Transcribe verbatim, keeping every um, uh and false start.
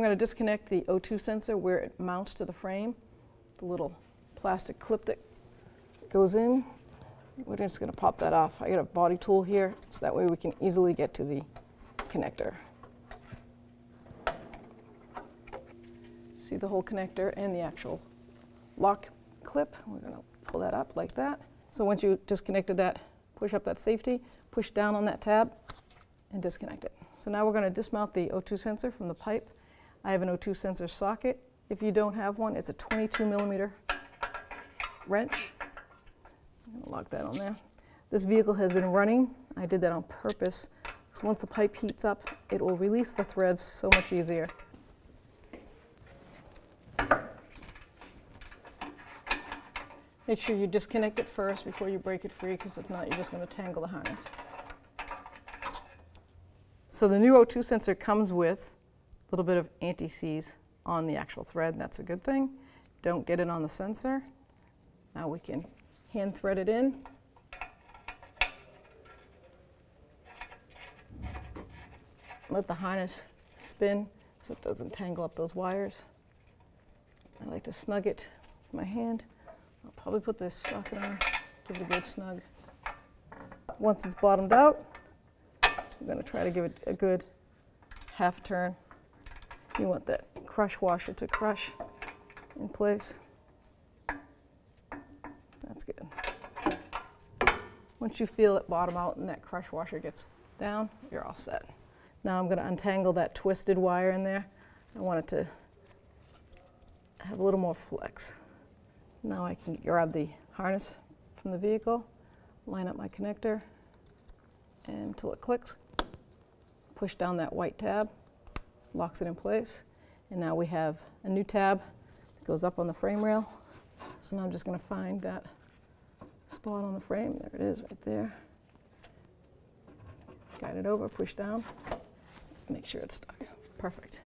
I'm going to disconnect the O two sensor where it mounts to the frame, the little plastic clip that goes in. We're just going to pop that off. I got a body tool here, so that way we can easily get to the connector. See the whole connector and the actual lock clip. We're going to pull that up like that. So once you disconnected that, push up that safety, push down on that tab, and disconnect it. So now we're going to dismount the O two sensor from the pipe. I have an O two sensor socket. If you don't have one, it's a twenty-two millimeter wrench. I'm going to lock that on there. This vehicle has been running. I did that on purpose, because once the pipe heats up, it will release the threads so much easier. Make sure you disconnect it first before you break it free, because if not, you're just going to tangle the harness. So the new O two sensor comes with a little bit of anti-seize on the actual thread. That's a good thing. Don't get it on the sensor. Now we can hand thread it in. Let the harness spin so it doesn't tangle up those wires. I like to snug it with my hand. I'll probably put this socket on, give it a good snug. Once it's bottomed out, I'm going to try to give it a good half turn. You want that crush washer to crush in place. That's good. Once you feel it bottom out and that crush washer gets down, you're all set. Now I'm going to untangle that twisted wire in there. I want it to have a little more flex. Now I can grab the harness from the vehicle, line up my connector until it clicks, push down that white tab, locks it in place, and now we have a new tab that goes up on the frame rail. So now I'm just going to find that spot on the frame. There it is right there. Guide it over, push down, make sure it's stuck. Perfect.